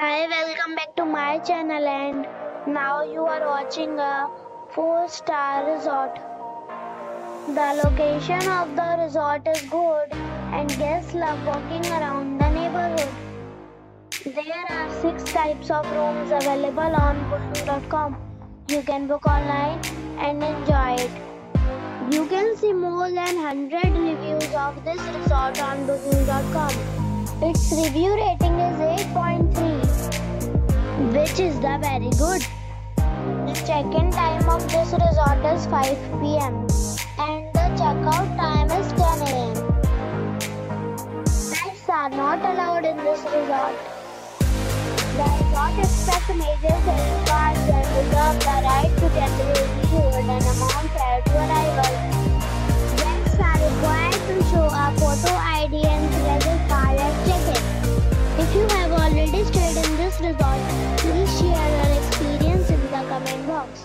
Hi, welcome back to my channel, and now you are watching a 4-star resort. The location of the resort is good and guests love walking around the neighborhood. There are 6 types of rooms available on booking.com. You can book online and enjoy it. You can see more than 100 reviews of this resort on booking.com. Its review rating is 8.3, which is the very good. The check-in time of this resort is 5 PM and the check-out time is 10 AM. Pets are not allowed in this resort. The resort expects major credit cards and reserves the right to temporarily hold an amount prior to arrival. Guests are required to show a photo ID and credit card at check-in. If you have already stayed in this resort, please share your experience in the comment box.